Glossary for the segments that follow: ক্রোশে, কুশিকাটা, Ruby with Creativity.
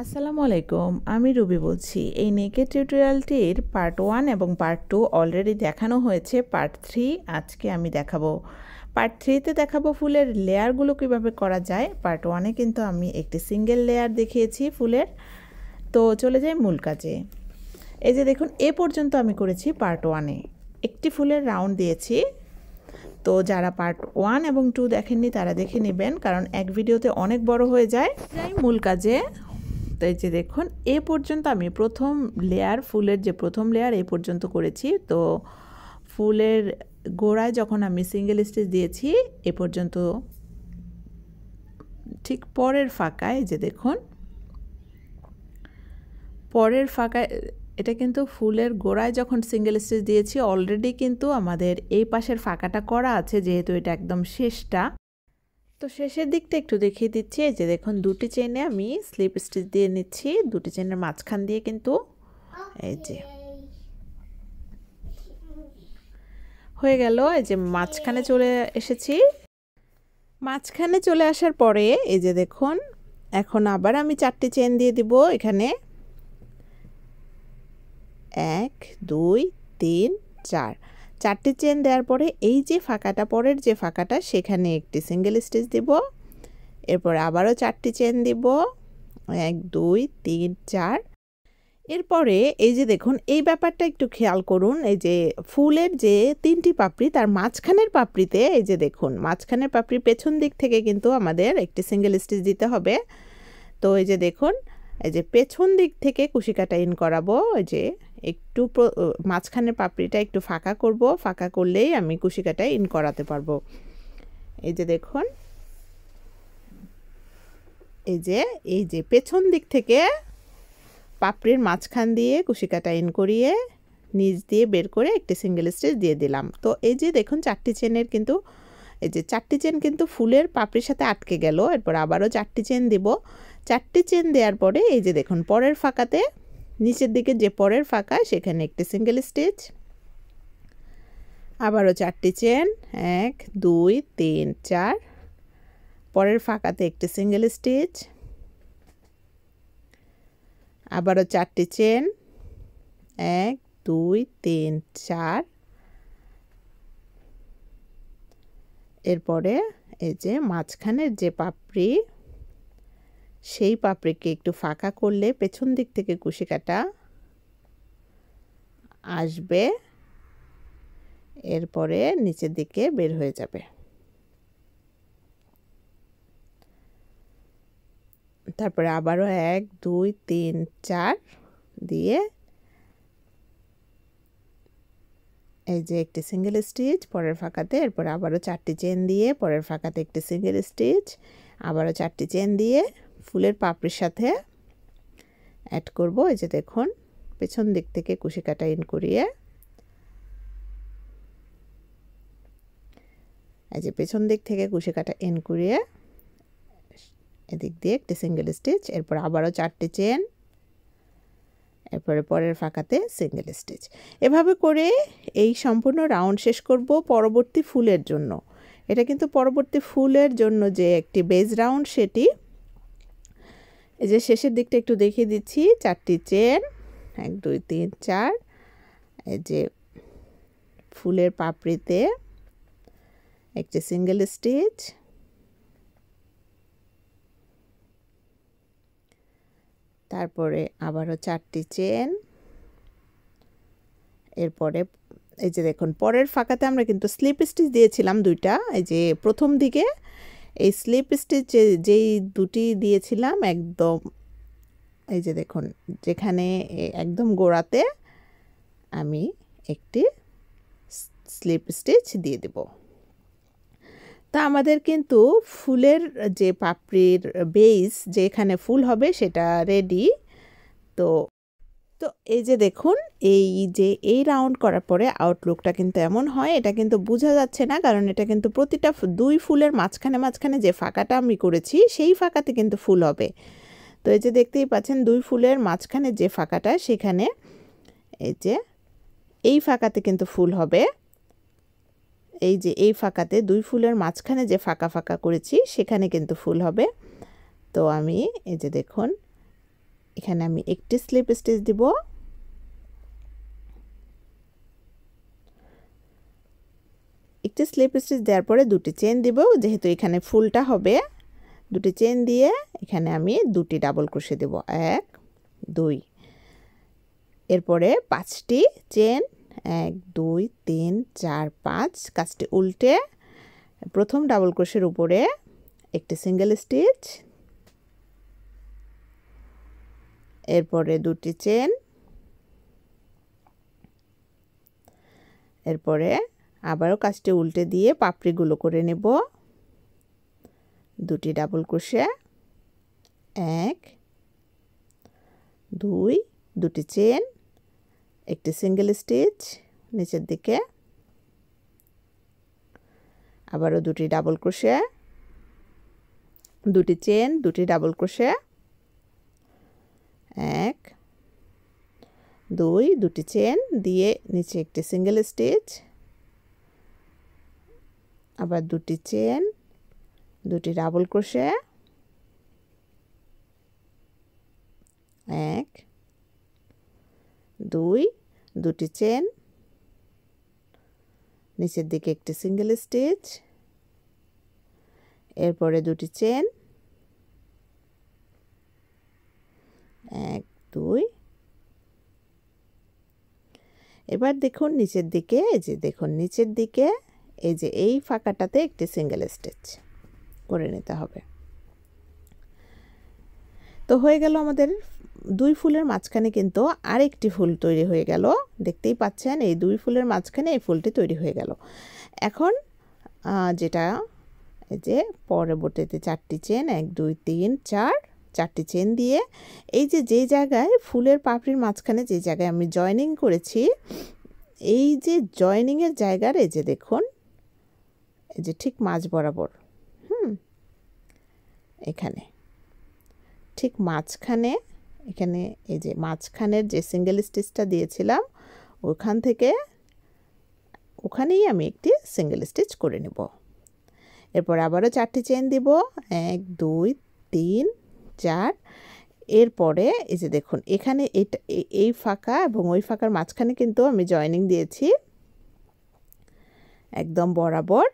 আসসালামু আলাইকুম, আমি রুবি বলছি। এই নেকের টিউটোরিয়ালটির পার্ট 1 এবং পার্ট 2 অলরেডি দেখানো হয়েছে। পার্ট 3 আজকে আমি দেখাবো। পার্ট 3 তে দেখাবো ফুলের লেয়ারগুলো কিভাবে করা যায়। পার্ট 1 এ কিন্তু আমি একটি সিঙ্গেল লেয়ার দেখিয়েছি ফুলের। তো চলে যাই মূল কাজে। এই যে দেখুন, এ পর্যন্ত আমি করেছি পার্ট 1 এ একটি ফুলের রাউন্ড দিয়েছি। তো যারা পার্ট 1 এবং 2 দেখেননি তারা দেখে নেবেন, কারণ এক ভিডিওতে অনেক বড় হয়ে যায়। যাই মূল কাজে। তো এই যে দেখুন, এ পর্যন্ত আমি প্রথম লেয়ার, ফুলের যে প্রথম লেয়ার এ পর্যন্ত করেছি। তো ফুলের গোড়ায় যখন আমি সিঙ্গেল স্টিচ দিয়েছি এ পর্যন্ত, ঠিক পরের ফাঁকায় যে দেখুন, পরের ফাঁকায় এটা কিন্তু ফুলের গোড়ায় যখন সিঙ্গেল স্টিচ দিয়েছি অলরেডি কিন্তু আমাদের এই পাশের ফাঁকাটা করা আছে, যেহেতু এটা একদম শেষটা। তো শেষের দিকটা একটু দেখিয়ে দিচ্ছি। এই যে দেখুন, দুটি চেনে আমি স্লিপ স্টিচ দিয়ে নিচ্ছি, দুটি চেনের মাঝখান দিয়ে কিন্তু। এই যে হয়ে গেল। এই যে মাঝখানে চলে এসেছি। মাঝখানে চলে আসার পরে এই যে দেখুন, এখন আবার আমি 4টি চেন দিয়ে দিব এখানে। 1 2 3 4 4টি চেন দেওয়ার পরে এই যে ফাঁকাটা, পরের যে ফাঁকাটা, সেখানে একটি সিঙ্গেল স্টিচ দিব। এরপর আবারও 4টি চেন দিব। 1 2 3 4। এরপরে এই যে দেখুন, এই ব্যাপারটা একটু খেয়াল করুন। এই যে ফুলের যে 3টি পাপড়ি, তার মাঝখানের পাপড়িতে এই যে দেখুন, মাঝখানের পাপড়ি পেছন দিক থেকে কিন্তু আমাদের একটি সিঙ্গেল স্টিচ দিতে হবে। তো এই যে দেখুন, এই যে পেছন দিক থেকে কুশিকাটা ইন করাবো। এই যে একটু মাঝখানের পাপড়িটা একটু ফাঁকা করব, ফাঁকা করলেই আমি কুশিকাটা ইন করাতে পারবো। এই যে দেখুন, এই যে পেছন দিক থেকে পাপড়ির মাঝখান দিয়ে কুশিকাটা ইন করিয়ে নিচ দিয়ে বের করে একটি সিঙ্গেল স্টিচ দিয়ে দিলাম। তো এই যে দেখুন, 4টি চেনের কিন্তু, এই যে 4টি চেন কিন্তু ফুলের পাপড়ির সাথে আটকে গেল। এরপর আবারও 4টি চেন দিব। 4টি চেন দেওয়ার পরে এই যে দেখুন, পরের ফাঁকাতে, নিচের দিকে যে পরের ফাঁকা, সেখানে একটি সিঙ্গেল স্টিচ। আবারও 4টি চেন। 1 2 3 4 পরের ফাঁকাতে একটি সিঙ্গেল স্টিচ। আবারও 4টি চেন। 1 2 3 4 এরপরে এই যে মাঝখানের যে পাপড়ি, সেই পাপড়িকে একটু ফাঁকা করলে পেছন দিক থেকে কুশি কাটা আসবে, এরপরে নিচের দিকে বের হয়ে যাবে। তারপরে আবারও 1 2 3 4 দিয়ে এই যে একটি সিঙ্গেল স্টিচ পরের ফাঁকাতে। এরপরে আবারও 4টি চেন দিয়ে পরের ফাঁকাতে একটি সিঙ্গেল স্টিচ। আবারও 4টি চেন দিয়ে ফুলের পাপড়ির সাথে অ্যাড করব। এই যে দেখুন, পেছন দিক থেকে কুশি কাটা ইন করিয়ে, এই যে পেছন দিক থেকে কুশি কাটা ইন করিয়ে এদিক দিয়ে একটি সিঙ্গেল স্টিচ। এরপর আবারও 4টি চেন। এরপরে পরের ফাঁকাতে সিঙ্গেল স্টিচ। এভাবে করে এই সম্পূর্ণ রাউন্ড শেষ করব পরবর্তী ফুলের জন্য। এটা কিন্তু পরবর্তী ফুলের জন্য যে একটি বেজ রাউন্ড, সেটি এই যে শেষের দিকটা একটু দেখিয়ে দিচ্ছি। 4টি চেন। 1 2 3 4 এই যে ফুলের পাপড়িতে একটি সিঙ্গেল স্টিচ। তারপরে আবারও 4টি চেন। এরপরে এই যে দেখুন, পরের ফাঁকাতে আমরা কিন্তু স্লিপ স্টিচ দিয়েছিলাম 2টা। এই যে প্রথম দিকে এই স্লিপ স্টিচ যেই 2টি দিয়েছিলাম, একদম এই যে দেখুন, যেখানে একদম গোড়াতে আমি একটি স্লিপ স্টিচ দিয়ে দেব। তা আমাদের কিন্তু ফুলের যে পাপড়ির বেস, যেখানে ফুল হবে, সেটা রেডি। তো তো এই যে দেখুন, এই রাউন্ড করার পরে আউটলুকটা কিন্তু এমন হয়। এটা কিন্তু বোঝা যাচ্ছে না, কারণ এটা কিন্তু প্রতিটা 2 ফুলের মাঝখানে যে ফাঁকাটা আমি করেছি, সেই ফাঁকাতে কিন্তু ফুল হবে। তো এই যে দেখতেই পাচ্ছেন, 2 ফুলের মাঝখানে যে ফাঁকাটা, সেখানে এই যে এই ফাঁকাতে কিন্তু ফুল হবে। এই যে এই ফাঁকাতে 2 ফুলের মাঝখানে যে ফাঁকা করেছি, সেখানে কিন্তু ফুল হবে। তো আমি এই যে দেখুন, এখানে আমি একটি স্লিপ স্টিচ দিব একটি স্লিপ স্টিচ দেওয়ার পরে দুটি চেইন দিব যেহেতু এখানে ফুলটা হবে দুটি চেইন দিয়ে এখানে আমি দুটি ডাবল ক্রোশে দেব 1 2 এরপরে পাঁচটি চেইন 1 2 3 4 5 কাজটি উল্টে প্রথম ডাবল ক্রোশের উপরে একটি সিঙ্গেল স্টিচ এরপরে দুটি চেইন এরপরে আবারো কাজটি উল্টে দিয়ে পাপড়িগুলো করে নেব দুটি ডাবল ক্রোশে 1 2 দুটি চেইন একটি সিঙ্গেল স্টিচ নিচের দিকে আবারো দুটি ডাবল ক্রোশে দুটি চেইন দুটি ডাবল ক্রোশে 1 2 দুটি চেইন দিয়ে নিচে একটি সিঙ্গেল স্টিচ আবার দুটি চেইন দুটি ডাবল ক্রোশে 1 2 দুটি চেইন নিচের দিকে একটি সিঙ্গেল স্টিচ এরপরে দুটি চেইন 1 2 এবার দেখুন নিচের দিকে এই যে দেখুন নিচের দিকে এই যে এই ফাঁকাটাতে একটি সিঙ্গেল স্টিচ করে নিতে হবে তো হয়ে গেল আমাদের দুই ফুলের মাঝখানে কিন্তু আরেকটি ফুল তৈরি হয়ে গেল দেখতেই পাচ্ছেন এই দুই ফুলের মাঝখানে এই ফুলটি তৈরি হয়ে গেল এখন যেটা এই যে পরবর্তীতে চারটি চেইন 1 2 3 4 চারটি চেইন দিয়ে এই যে যেই জায়গায় ফুলের পাপড়ির মাঝখানে যে জায়গায় আমি জয়েনিং করেছি এই যে জয়েনিং এর জায়গার এই যে দেখুন এই যে ঠিক মাঝ বরাবর এখানে ঠিক মাঝখানে এখানে এই যে মাঝখানের যে সিঙ্গেল স্টিচটা দিয়েছিলাম ওখান থেকে ওখানেই আমি একটি সিঙ্গেল স্টিচ করে নেব এরপর আবারো চারটি চেইন দিব 1 2 3 4 এরপরে এই যে দেখুন এখানে এটা এই ফাঁকা এবং ওই ফাঁকার মাঝখানে কিন্তু আমি জয়েনিং দিয়েছি একদম বরাবর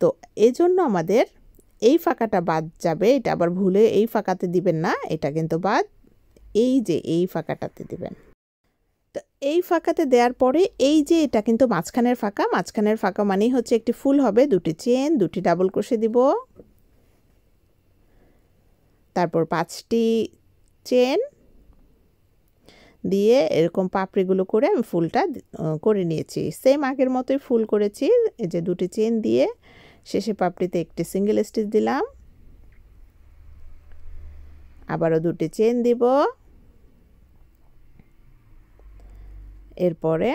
তো এজন্য আমাদের এই ফাঁকাটা বাদ যাবে এটা আবার ভুলে এই ফাঁকাতে দিবেন না এটা কিন্তু বাদ এই যে এই ফাঁকাটাতে দিবেন তো এই ফাঁকাতে দেওয়ার পরে এই যে এটা কিন্তু মাঝখানের ফাঁকা মানেই হচ্ছে একটি ফুল হবে দুটি চেইন দুটি ডাবল ক্রোশে দিব তারপর পাঁচটি চেইন দিয়ে এরকম পাপড়িগুলো করে আমি ফুলটা করে নিয়েছি সেম আগের মতোই ফুল করেছি এই যে দুটি চেইন দিয়ে শেষে পাপড়িতে একটি সিঙ্গেল স্টিচ দিলাম আবারও দুটি চেইন দিব এরপরে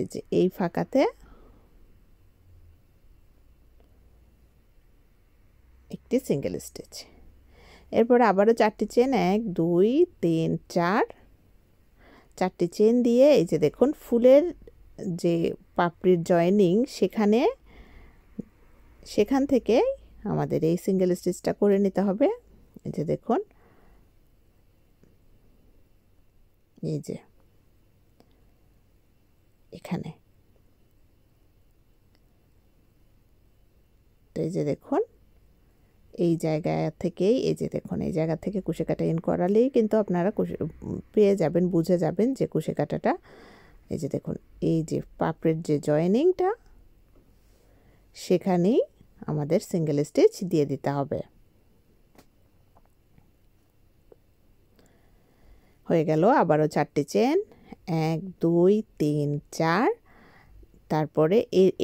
এই যে এই ফাঁকাতে একটি সিঙ্গেল স্টিচ এরপরে আবারও চারটি চেইন 1 2 3 4 চারটি চেইন দিয়ে এই যে দেখুন ফুলের যে পাপড়ির জয়েনিং সেখান থেকে আমাদের এই সিঙ্গেল স্টিচটা করে নিতে হবে এই যে দেখুন এই যে এখানে তো এই যে দেখুন এই জায়গা থেকেই এই যে দেখুন এই জায়গা থেকে কুশি কাটা ইন করালেই কিন্তু আপনারা পেয়ে যাবেন বুঝে যাবেন যে কুশি কাটাটা এই যে দেখুন এই যে পাপড়ির যে জয়েনিংটা সেখানেই আমাদের সিঙ্গেল স্টিচ দিয়ে দিতে হবে হয়ে গেল আবারও চারটি চেইন 1 2 3 4 তারপরে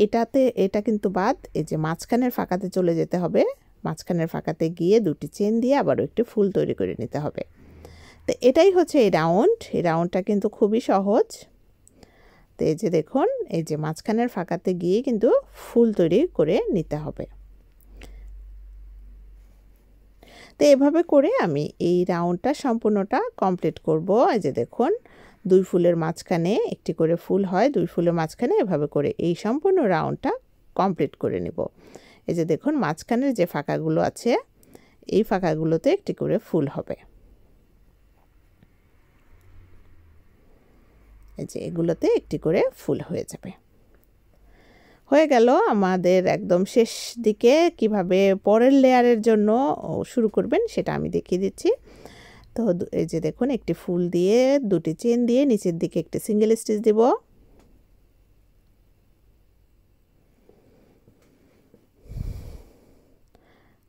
এটাতে এটা কিন্তু বাদ এই যে মাঝখানের ফাঁকাতে চলে যেতে হবে মাঝখানের ফাঁকাতে গিয়ে দুটি চেইন দিয়ে আবারও একটি ফুল তৈরি করে নিতে হবে তো এটাই হচ্ছে এই রাউন্ডটা কিন্তু খুবই সহজ তো এই যে দেখুন এই যে মাঝখানের ফাঁকাতে গিয়ে কিন্তু ফুল তৈরি করে নিতে হবে তো এভাবে করে আমি এই রাউন্ডটা সম্পূর্ণটা কমপ্লিট করব এই যে দেখুন দুই ফুলের মাঝখানে একটি করে ফুল হয় দুই ফুলের মাঝখানে এভাবে করে এই সম্পূর্ণ রাউন্ডটা কমপ্লিট করে নিব এই যে দেখুন মাঝখানের যে ফাঁকাগুলো আছে এই ফাঁকাগুলোতে একটি করে ফুল হবে যে এগুলোতে একটি করে ফুল হয়ে যাবে। হয়ে গেল আমাদের একদম শেষ দিকে কিভাবে পরের লেয়ারের জন্য শুরু করবেন সেটা আমি দেখিয়ে দিচ্ছি। তো এই যে দেখুন, একটি ফুল দিয়ে দুটি চেন দিয়ে নিচের দিকে একটি সিঙ্গেল স্টিচ দিব।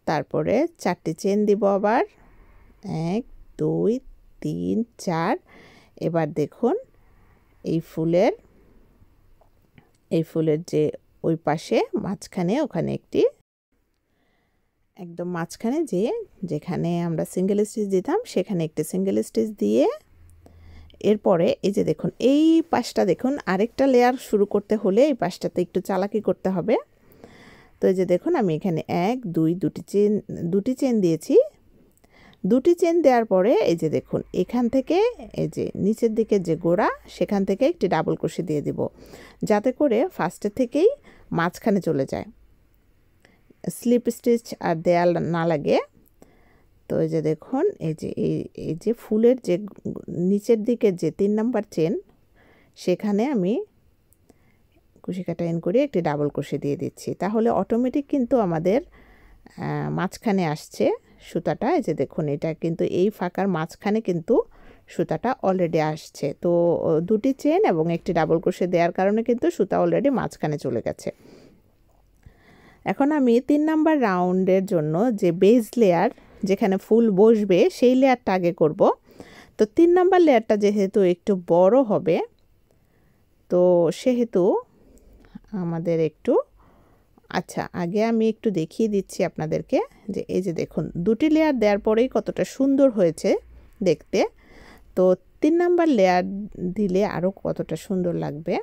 তারপরে চারটি চেন দিব, আবার 1 2 3 4। এবার দেখুন এই ফুলের যে ওই পাশে মাঝখানে ওখানে একটি একদম মাঝখানে যেখানে আমরা সিঙ্গেল স্টিচ দিতাম সেখানে একটি সিঙ্গেল স্টিচ দিয়ে এরপরে এই যে দেখুন এই পাশটা দেখুন, আরেকটা লেয়ার শুরু করতে হলে এই পাশটাতে একটু চালাকি করতে হবে। তো এই যে দেখুন আমি এখানে 1 2 দুটি চেন দিয়েছি। দুটি চেন দেওয়ার পরে এই যে দেখুন এখান থেকে এই যে নিচের দিকে যে গোড়া সেখান থেকে একটি ডাবল ক্রোশে দিয়ে দিব, যাতে করে ফার্স্টে থেকেই মাঝখানে চলে যায়, স্লিপ স্টিচ আর দেয়া না লাগে। তো এই যে দেখুন এই যে ফুলের যে নিচের দিকে যে 3 নাম্বার চেন সেখানে আমি ক্রোশে কাটা ইন করে একটি ডাবল ক্রোশে দিয়ে দিচ্ছি, তাহলে অটোমেটিক কিন্তু আমাদের মাঝখানে আসছে সুতাটা। এই যে দেখুন এটা কিন্তু এই ফাঁকার মাঝখানে কিন্তু সুতাটা অলরেডি আসছে। তো দুটি চেন এবং একটি ডাবল ক্রোশে দেওয়ার কারণে কিন্তু সুতা অলরেডি মাঝখানে চলে গেছে। এখন আমি 3 নাম্বার রাউন্ডের জন্য যে বেজ লেয়ার যেখানে ফুল বসবে সেই লেয়ারটা আগে করব। তো 3 নাম্বার লেয়ারটা যেহেতু একটু বড় হবে তো সেহেতু আমাদের একটু আচ্ছা আগে আমি একটু দেখিয়ে দিচ্ছি আপনাদেরকে যে এই যে দেখুন দুটি লেয়ার দেওয়ার পরেই কতটা সুন্দর হয়েছে দেখতে। তো 3 নাম্বার লেয়ার দিলে আরও কতটা সুন্দর লাগবে।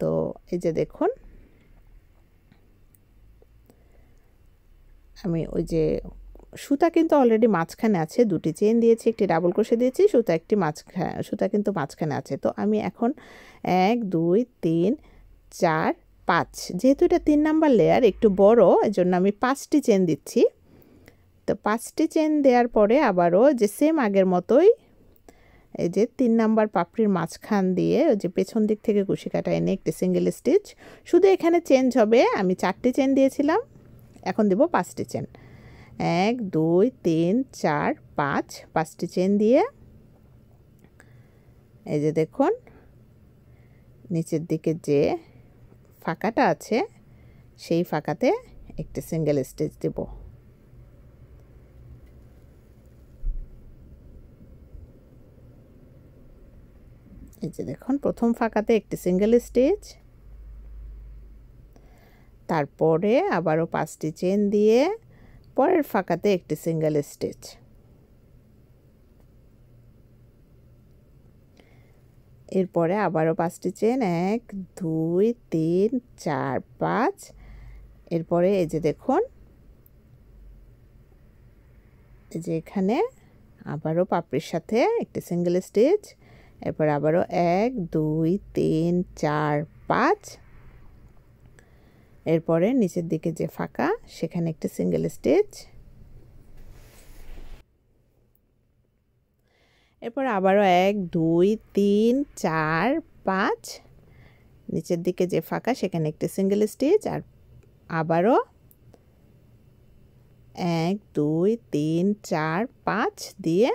তো এই যে দেখুন আমি ওই যে সুতা কিন্তু অলরেডি মাঝখানে আছে, দুটি চেন দিয়েছি, একটি ডাবল ক্রোশে দিয়েছি, সুতা কিন্তু মাঝখানে আছে। তো আমি এখন 1 2 3 4 5, যেহেতু এটা 3 নাম্বার লেয়ার একটু বড় এজন্য আমি 5টি চেন দিচ্ছি। তো 5টি চেন দেওয়ার পরে আবারও যে সেম আগের মতোই এই যে 3 নাম্বার পাপড়ির মাঝখান দিয়ে ওই যে পেছন দিক থেকে ক্রোশে কাটা এনে একটি সিঙ্গেল স্টিচ, শুধু এখানে চেঞ্জ হবে। আমি 4টি চেন দিয়েছিলাম, এখন দেব 5টি চেন। 1 2 3 4 5, 5টি চেন দিয়ে এই যে দেখুন নিচের দিকে যে ফাঁকাটা আছে সেই ফাঁকাতে একটি সিঙ্গেল স্টিচ দেব। এই যে দেখুন প্রথম ফাঁকাতে একটি সিঙ্গেল স্টিচ, তারপরে আবারও 5টি চেন দিয়ে পরের ফাঁকাতে একটি সিঙ্গেল স্টিচ। এরপরে আবারও 5টি চেন, 1 2 3 4 5। এরপরে এই যে দেখুন এই যে এখানে আবারও পাপড়ির সাথে একটি সিঙ্গেল স্টিচ, এরপর আবারও 1 2 3 4 5। এরপরে নিচের দিকে যে ফাঁকা সেখানে একটি সিঙ্গেল স্টিচ, এরপর আবারও 1 2 3 4 5, নিচের দিকে যে ফাঁকা সেখানে একটি সিঙ্গেল স্টিচ, আর আবারও 1 2 3 4 5 দিয়ে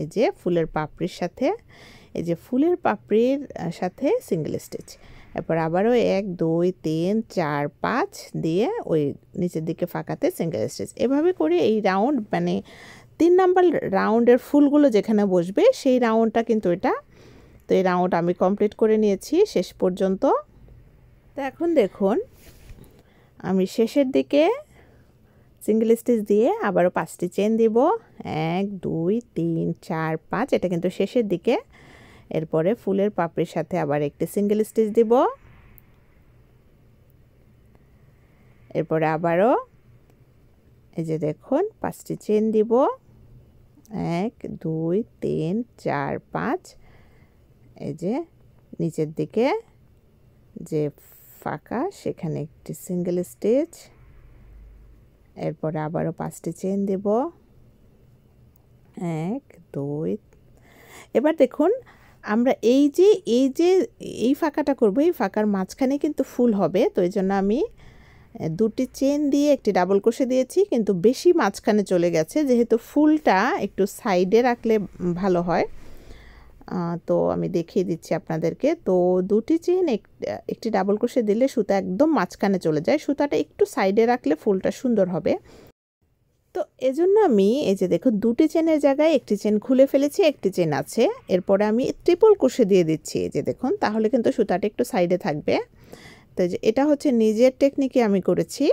এই যে ফুলের পাপড়ির সাথে সিঙ্গেল স্টিচ, এরপর আবারও 1 2 3 4 5 দিয়ে ওই নিচের দিকে ফাঁকাতে সিঙ্গেল স্টিচ। এভাবে করে এই রাউন্ড মানে 3 নাম্বার রাউন্ডের ফুলগুলো যেখানে বসবে সেই রাউন্ডটা কিন্তু এটা। তো এই রাউন্ড আমি কমপ্লিট করে নিয়েছি শেষ পর্যন্ত। তো এখন দেখুন আমি শেষের দিকে সিঙ্গেল স্টিচ দিয়ে আবারও 5টি চেন দিব। 1 2 3 4 5, এটা কিন্তু শেষের দিকে। এরপরে ফুলের পাপড়ির সাথে আবার একটি সিঙ্গেল স্টিচ দিব, এরপরে আবারও এই যে দেখুন 5টি চেন দিব, 1 2 3 4 5। এই যে নিচের দিকে যে ফাঁকা সেখানে একটি সিঙ্গেল স্টিচ, এরপরে আবারও 5টি চেন দিব, 1 2। এবার দেখুন আমরা এই যে এই ফাঁকাটা করব, এই ফাঁকার মাঝখানে কিন্তু ফুল হবে, তো এই জন্য আমি দুটি চেন দিয়ে একটি ডাবল ক্রোশে দিয়েছি, কিন্তু বেশি মাঝখানে চলে গেছে, যেহেতু ফুলটা একটু সাইডে রাখলে ভালো হয়। তো আমি দেখিয়ে দিচ্ছি আপনাদেরকে। তো দুটি চেন একটি ডাবল ক্রোশে দিলে সুতা একদম মাঝখানে চলে যায়, সুতাটা একটু সাইডে রাখলে ফুলটা সুন্দর হবে। তো এজন্য আমি এই যে দেখুন দুটি চেনের জায়গায় একটি চেন খুলে ফেলেছি, একটি চেন আছে, এরপরে আমি ট্রিপল ক্রোশে দিয়ে দিচ্ছি, এই যে দেখুন, তাহলে কিন্তু সুতাটা একটু সাইডে থাকবে। তো এটা হচ্ছে নিজের টেকনিকে আমি করেছি।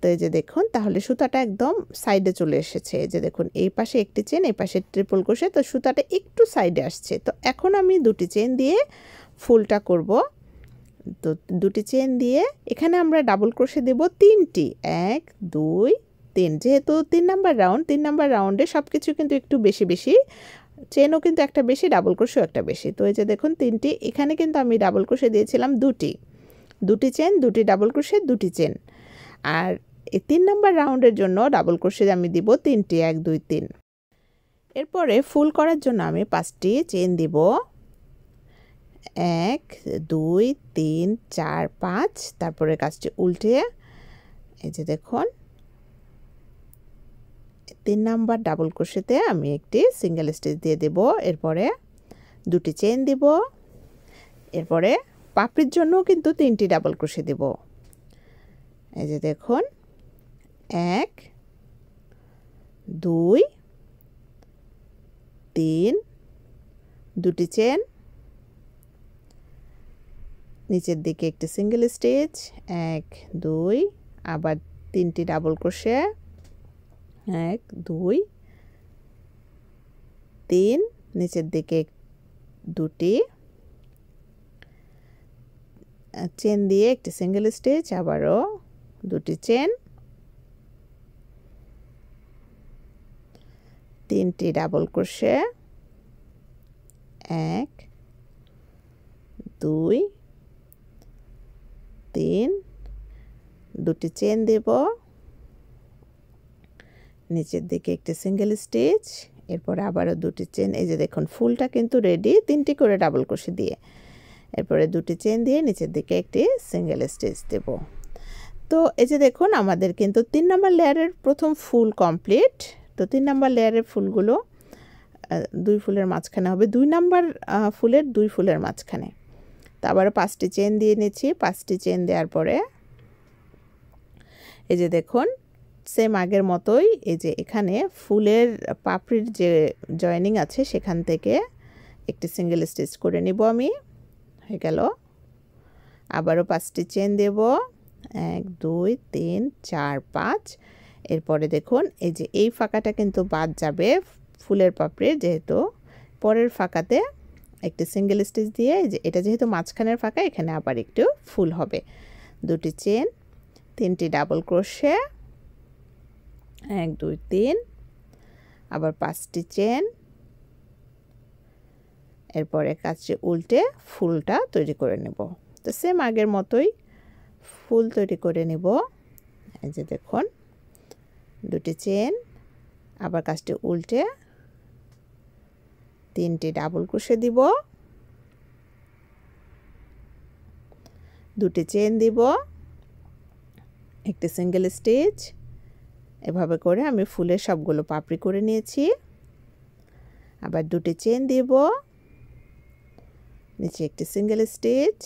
তো এই যে দেখুন তাহলে সুতাটা একদম সাইডে চলে এসেছে, এই যে দেখুন এই পাশে একটি চেন, এই পাশে ট্রিপল ক্রোশে, তো সুতাটা একটু সাইডে আসছে। তো এখন আমি দুটি চেন দিয়ে ফুলটা করব। তো দুটি চেন দিয়ে এখানে আমরা ডাবল ক্রোশে দেব তিনটি, 1, 2, 3, যেহেতু 3 নাম্বার রাউন্ডে সব কিছু কিন্তু একটু বেশি বেশি, চেনও কিন্তু একটা বেশি, ডাবল ক্রোশেও একটা বেশি। তো এই যে দেখুন 3টি, এখানে কিন্তু আমি ডাবল ক্রোশে দিয়েছিলাম 2টি চেন, 2টি ডাবল ক্রোশে, 2টি চেন। আর এই 3 নাম্বার রাউন্ডের জন্য ডাবল ক্রোশে আমি দিব 3টি, 1, 2, 3। এরপরে ফুল করার জন্য আমি 5টি চেন দিব, 1, 2, 3, 4, 5, তারপরে কাজটি উল্টে এই যে দেখুন 3 নাম্বার ডাবল ক্রোশেতে আমি একটি সিঙ্গেল স্টিচ দিয়ে দেব, এরপরে 2টি চেন দিব, এরপরে পাপড়ির জন্য কিন্তু 3টি ডাবল ক্রোশে দেব, এই যে দেখুন 1, 2, 3, 2টি চেন, নিচের দিকে একটি সিঙ্গেল স্টিচ, 1, 2, আবার 3টি ডাবল ক্রোশে, 1, 2, 3, নিচের দিকে 2টি চেন দিয়ে একটি সিঙ্গেল স্টিচ, আবারও 2টি চেন, 3টি ডাবল ক্রোশে, 1, 2, 3, 2টি চেন দেব, নিচের দিকে একটি সিঙ্গেল স্টিচ, এরপর আবারও 2টি চেন, এই যে দেখুন ফুলটা কিন্তু রেডি 3টি করে ডাবল ক্রোশে দিয়ে, এরপরে 2টি চেন দিয়ে নিচের দিকে একটি সিঙ্গেল স্টিচ দেব। তো এই যে দেখুন আমাদের কিন্তু 3 নাম্বার লেয়ারের প্রথম ফুল কমপ্লিট। তো 3 নাম্বার লেয়ারের ফুলগুলো 2 ফুলের মাঝখানে হবে, 2 নাম্বার ফুলের 2 ফুলের মাঝখানে। তো আবারও 5টি চেন দিয়ে নিচ্ছি, 5টি চেন দেওয়ার পরে এই যে দেখুন সেম আগের মতোই এই যে এখানে ফুলের পাপড়ির যে জয়েনিং আছে সেখান থেকে একটি সিঙ্গেল স্টিচ করে নিব আমি, হয়ে গেল। আবারও 5টি চেন দেব, 1, 2, 3, 4, 5, এরপরে দেখুন এই যে এই ফাঁকাটা কিন্তু বাদ যাবে ফুলের পাপড়ির, যেহেতু পরের ফাঁকাতে একটি সিঙ্গেল স্টিচ দিয়ে যে এটা যেহেতু মাঝখানের ফাঁকা, এখানে আবার একটু ফুল হবে, 2টি চেন, 3টি ডাবল ক্রোশে, 1, 2, 3, আবার 5টি চেন, এরপরে কাজটি উল্টে ফুলটা তৈরি করে নেব। তো সেম আগের মতোই ফুল তৈরি করে নেব, এই যে দেখুন 2টি চেন, আবার কাজটি উল্টে 3টি ডাবল ক্রোশে দিব, 2টি চেন দিব, একটি সিঙ্গেল স্টিচ, এভাবে করে আমি ফুলের সবগুলো পাপড়ি করে নিয়েছি। আবার 2টি চেন দিব, নিচে একটি সিঙ্গেল স্টিচ,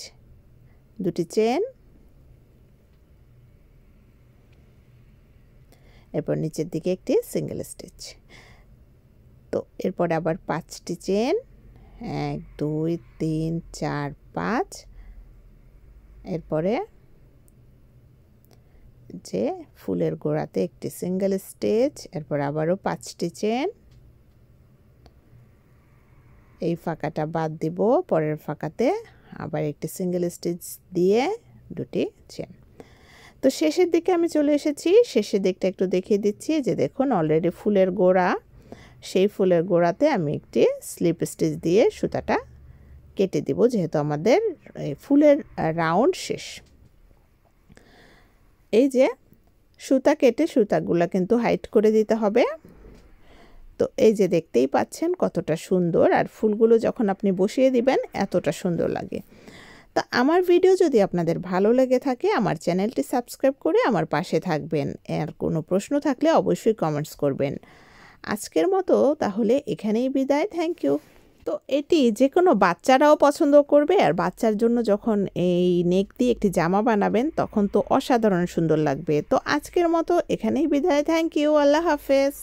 2টি চেন, এরপর নিচের দিকে একটি সিঙ্গেল স্টিচ। তো এরপর আবার 5টি চেন, 1, 2, 3, 4, 5, এরপরে যে ফুলের গোড়াতে একটি সিঙ্গেল স্টিচ, এরপর আবারও 5টি চেন, এই ফাঁকাটা বাদ দিব, পরের ফাঁকাতে আবার একটি সিঙ্গেল স্টিচ দিয়ে 2টি চেন। তো শেষের দিকে আমি চলে এসেছি, শেষের দিকটা একটু দেখিয়ে দিচ্ছি, যে দেখুন অলরেডি ফুলের গোড়া, সেই ফুলের গোড়াতে আমি একটি স্লিপ স্টিচ দিয়ে সুতাটা কেটে দিব, যেহেতু আমাদের ফুলের রাউন্ড শেষ। এই যে সুতা কেটে সুতাগুলো কিন্তু হাইট করে দিতে হবে। তো এই যে দেখতেই পাচ্ছেন কতটা সুন্দর আর ফুলগুলো যখন আপনি বসিয়ে দিবেন এতটা সুন্দর লাগে। তো আমার ভিডিও যদি আপনাদের ভালো লেগে থাকে আমার চ্যানেলটি সাবস্ক্রাইব করে আমার পাশে থাকবেন, আর কোনো প্রশ্ন থাকলে অবশ্যই কমেন্টস করবেন। আজকের মতো তাহলে এখানেই বিদায়, থ্যাংক ইউ। তো এটি যে কোনো বাচ্চারাও পছন্দ করবে, আর বাচ্চার জন্য যখন এই নেক দিয়ে একটি জামা বানাবেন তখন তো অসাধারণ সুন্দর লাগবে। তো আজকের মতো এখানেই বিদায়, থ্যাংক ইউ, আল্লাহ হাফেজ।